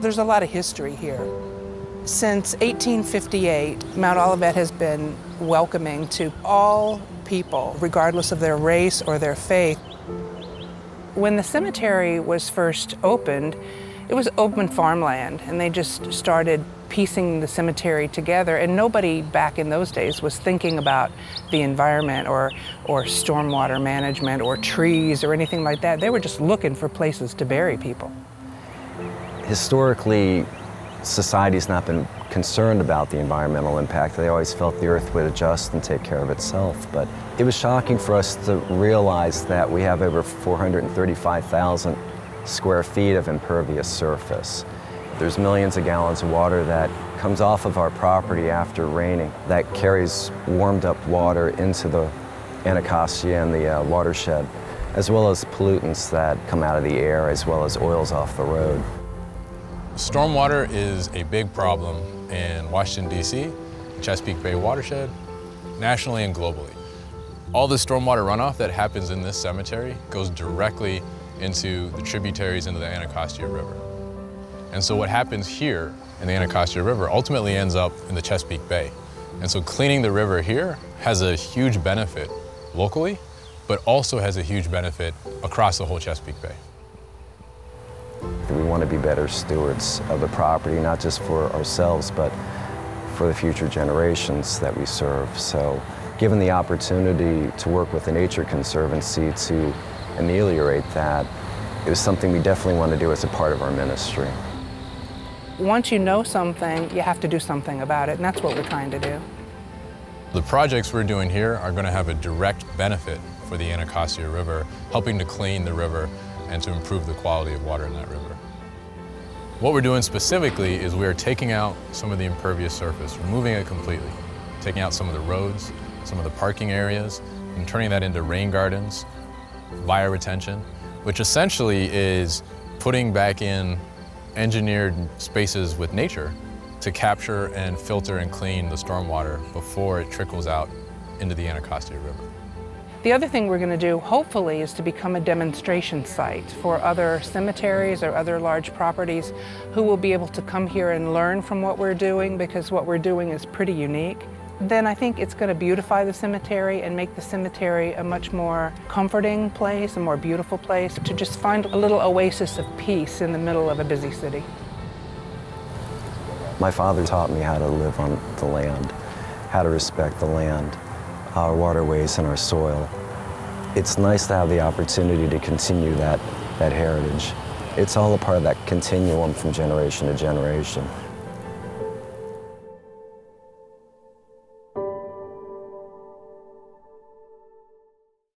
There's a lot of history here. Since 1858, Mount Olivet has been welcoming to all people, regardless of their race or their faith. When the cemetery was first opened, it was open farmland, and they just started piecing the cemetery together, and nobody back in those days was thinking about the environment or stormwater management or trees or anything like that. They were just looking for places to bury people. Historically, society's not been concerned about the environmental impact. They always felt the earth would adjust and take care of itself. But it was shocking for us to realize that we have over 435,000 square feet of impervious surface. There's millions of gallons of water that comes off of our property after raining that carries warmed up water into the Anacostia and the watershed, as well as pollutants that come out of the air, as well as oils off the road. Stormwater is a big problem in Washington, D.C., Chesapeake Bay watershed, nationally and globally. All the stormwater runoff that happens in this cemetery goes directly into the tributaries into the Anacostia River. And so what happens here in the Anacostia River ultimately ends up in the Chesapeake Bay. And so cleaning the river here has a huge benefit locally, but also has a huge benefit across the whole Chesapeake Bay. We want to be better stewards of the property, not just for ourselves, but for the future generations that we serve. So given the opportunity to work with the Nature Conservancy to ameliorate that, it was something we definitely want to do as a part of our ministry. Once you know something, you have to do something about it, and that's what we're trying to do. The projects we're doing here are going to have a direct benefit for the Anacostia River, helping to clean the river and to improve the quality of water in that river. What we're doing specifically is we are taking out some of the impervious surface, removing it completely, taking out some of the roads, some of the parking areas, and turning that into rain gardens, bioretention, which essentially is putting back in engineered spaces with nature to capture and filter and clean the stormwater before it trickles out into the Anacostia River. The other thing we're going to do, hopefully, is to become a demonstration site for other cemeteries or other large properties who will be able to come here and learn from what we're doing, because what we're doing is pretty unique. Then I think it's going to beautify the cemetery and make the cemetery a much more comforting place, a more beautiful place, to just find a little oasis of peace in the middle of a busy city. My father taught me how to live on the land, how to respect the land, our waterways and our soil. It's nice to have the opportunity to continue that heritage. It's all a part of that continuum from generation to generation.